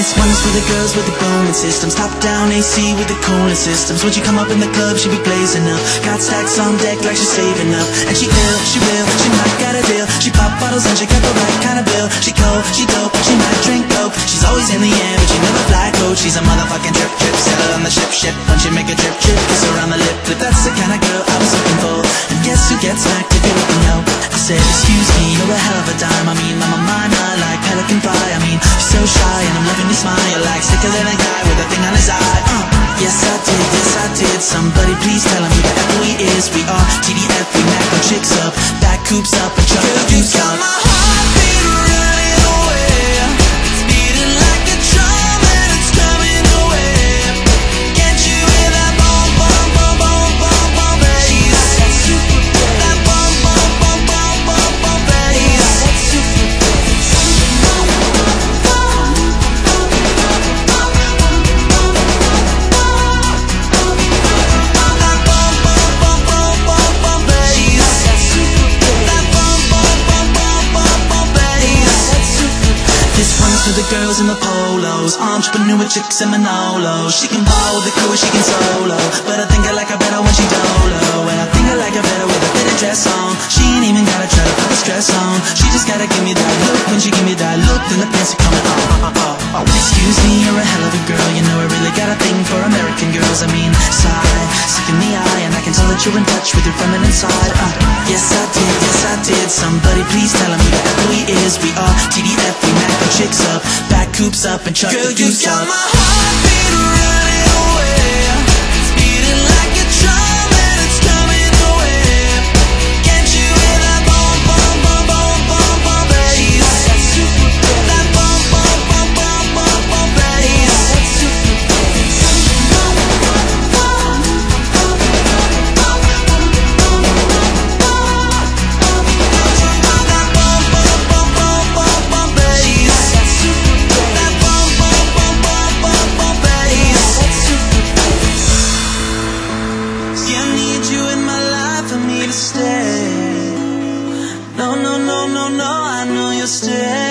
This one is for the girls with the bowling systems, top down AC with the cooling systems. When she come up in the club, she be blazing up, got stacks on deck like she's saving up. And she ill, she will, she might got a deal. She pop bottles and she got the right kind of bill. She cold, she dope, she might drink coke. She's always in the air, but she never fly coach. She's a motherfucking trip, trip, set her on the ship, ship. When she make a trip, trip, kiss her on the lip. But that's the kind of girl I was looking for. And guess who gets smacked if you wouldn't know? I said, excuse me, you're a hell of a dime. I mean, mama, mine, I like pelican fly. I mean, she's so shy and I'm loving your smile, like sicker than a guy with a thing on his eye. Yes I did, somebody please tell him who the F we is. We are TDF, we mack our chicks up, back coops up and chuck the juice up. My heart been running away, it's beating like a drum and it's coming away. Can't you hear that boom, boom, boom, boom, boom, boom, bass? She's like that super bass, that boom, boom, boom, boom, boom, boom, bass. She's like that super bass. To the girls in the polos, entrepreneur chicks and Manolos. She can ball with the crew, she can solo, but I think I like her better when she dolo. And I think I like her better with a fitted dress on. She ain't even gotta try to put the stress on. She just gotta give me that look. When she give me that look, then the pants are coming off. Excuse me, you're a hell of a girl. You know I really got a thing for American girls. I mean, sigh, sick in the eye, and I can tell that you're in touch with your feminine side. Yes I did, somebody please tell him who the F we is. We are TDF, we mack our chicks up, back coops up and chuck the juice up. Girl, you got my heartbeat running away, it's beating like a drum and it's coming away. Can't you hear that boom, boom, boom, boom, boom, boom, bass? She's like that super bass, that boom, boom, boom, boom, boom, boom, bass. She's like that super bass. Stay. No, no, no, no, no, I know you'll stay.